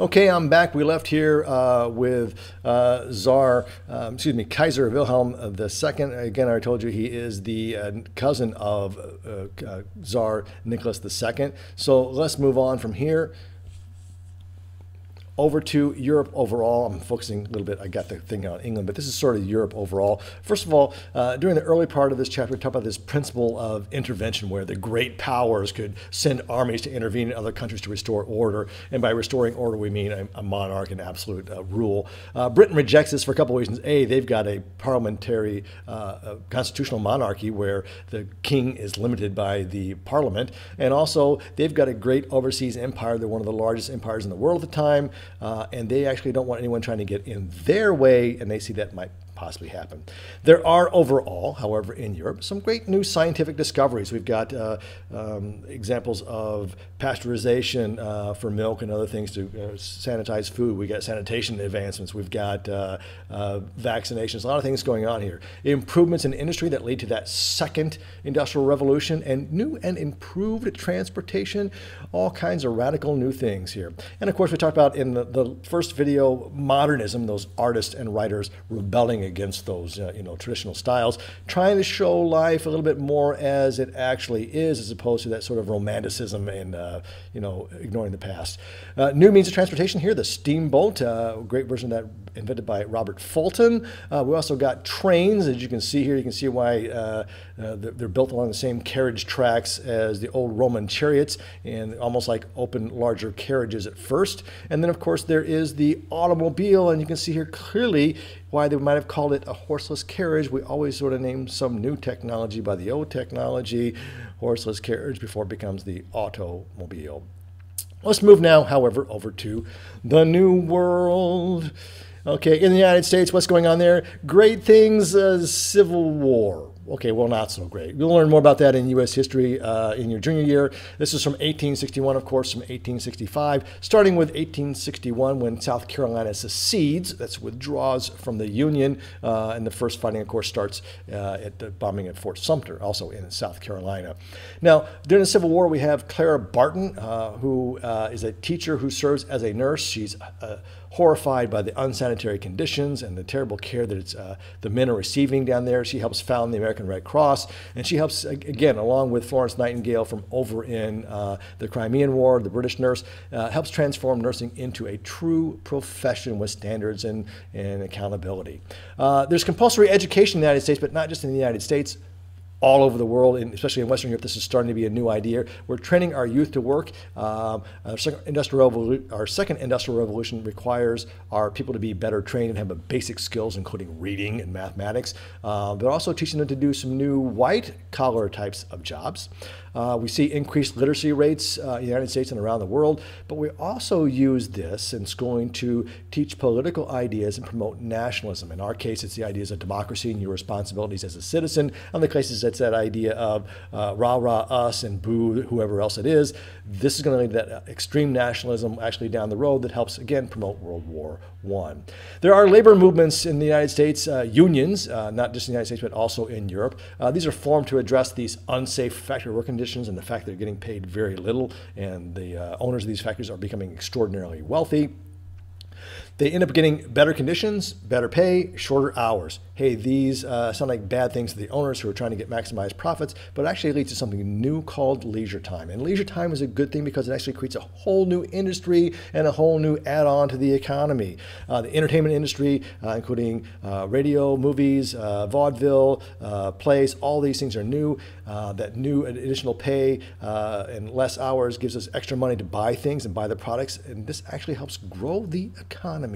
Okay, I'm back. We left here with Kaiser Wilhelm II. Again, I told you he is the cousin of Czar Nicholas II. So let's move on from here over to Europe overall. I'm focusing a little bit, I got the thing on England, but this is sort of Europe overall. First of all, during the early part of this chapter, we talked about this principle of intervention where the great powers could send armies to intervene in other countries to restore order. And by restoring order, we mean a monarch and absolute rule. Britain rejects this for a couple of reasons. A, they've got a parliamentary constitutional monarchy where the king is limited by the parliament. And also, they've got a great overseas empire. They're one of the largest empires in the world at the time. And they actually don't want anyone trying to get in their way, and they see that might possibly happen. There are overall, however, in Europe, some great new scientific discoveries. We've got examples of pasteurization for milk and other things to sanitize food. We've got sanitation advancements. We've got vaccinations, a lot of things going on here. Improvements in industry that lead to that second industrial revolution and new and improved transportation, all kinds of radical new things here. And of course, we talked about in the first video, modernism, those artists and writers rebelling against those traditional styles, trying to show life a little bit more as it actually is, as opposed to that sort of romanticism and ignoring the past. New means of transportation here, the steamboat, a great version of that invented by Robert Fulton. We also got trains, as you can see here. You can see why they're built along the same carriage tracks as the old Roman chariots, and almost like open larger carriages at first. And then of course there is the automobile, and you can see here clearly why they might have called it a horseless carriage. We always sort of name some new technology by the old technology, horseless carriage, before it becomes the automobile. Let's move now, however, over to the New World. Okay, in the United States, what's going on there? Great things, Civil War. Okay, well, not so great. You'll learn more about that in U.S. history in your junior year. This is from 1861, of course, from 1865, starting with 1861 when South Carolina secedes, that's withdraws from the Union, and the first fighting, of course, starts at the bombing at Fort Sumter, also in South Carolina. Now, during the Civil War, we have Clara Barton, who is a teacher who serves as a nurse. She's horrified by the unsanitary conditions and the terrible care that it's, the men are receiving down there. She helps found the American Red Cross, and she helps, again, along with Florence Nightingale from over in the Crimean War, the British nurse, helps transform nursing into a true profession with standards and accountability. There's compulsory education in the United States, but not just in the United States. All over the world, and especially in Western Europe, this is starting to be a new idea. We're training our youth to work. Our second industrial revolution requires our people to be better trained and have the basic skills, including reading and mathematics, but also teaching them to do some new white-collar types of jobs. We see increased literacy rates in the United States and around the world, but we also use this in schooling to teach political ideas and promote nationalism. In our case, it's the ideas of democracy and your responsibilities as a citizen. Other places, it's that idea of rah-rah us and boo whoever else it is. This is going to lead to that extreme nationalism actually down the road that helps, again, promote World War I. There are labor movements in the United States, unions, not just in the United States, but also in Europe. These are formed to address these unsafe factory work conditions and the fact they're getting paid very little, and the owners of these factories are becoming extraordinarily wealthy. They end up getting better conditions, better pay, shorter hours. Hey, these sound like bad things to the owners who are trying to get maximized profits, but it actually leads to something new called leisure time. And leisure time is a good thing because it actually creates a whole new industry and a whole new add-on to the economy. The entertainment industry, including radio, movies, vaudeville, plays, all these things are new. That new additional pay and less hours gives us extra money to buy things and buy the products, and this actually helps grow the economy.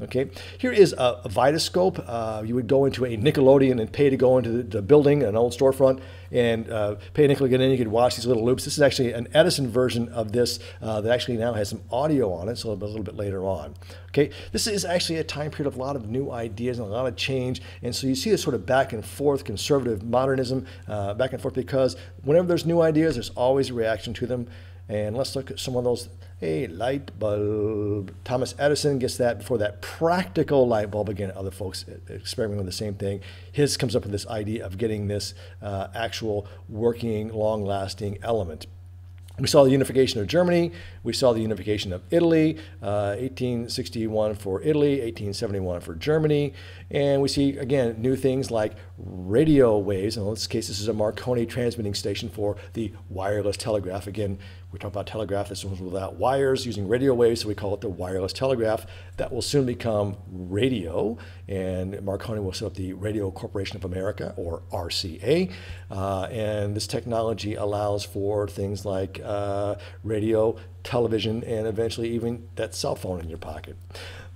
Okay, here is a Vitascope. You would go into a Nickelodeon and pay to go into the building, an old storefront, and pay a nickel to get in. You could watch these little loops. This is actually an Edison version of this that actually now has some audio on it, so a little bit later on. Okay, this is actually a time period of a lot of new ideas and a lot of change, and so you see this sort of back and forth, conservative modernism, back and forth, because whenever there's new ideas, there's always a reaction to them. And let's look at some of those. A light bulb. Thomas Edison gets that before that practical light bulb. Again, other folks experimenting with the same thing. His comes up with this idea of getting this actual working, long-lasting element. We saw the unification of Germany. We saw the unification of Italy, 1861 for Italy, 1871 for Germany. And we see, again, new things like radio waves. And in this case, this is a Marconi transmitting station for the wireless telegraph. Again, we talk about telegraph. This one's without wires, using radio waves, so we call it the wireless telegraph. That will soon become radio. And Marconi will set up the Radio Corporation of America, or RCA. And this technology allows for things like radio, television, and eventually even that cell phone in your pocket.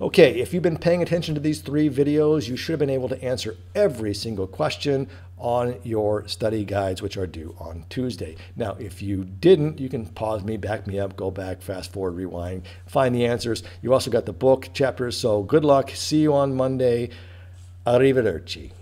Okay, if you've been paying attention to these three videos, you should have been able to answer every single question on your study guides, which are due on Tuesday. Now, if you didn't, you can pause me, back me up, go back, fast forward, rewind, find the answers. You also got the book chapters, so good luck. See you on Monday. Arrivederci.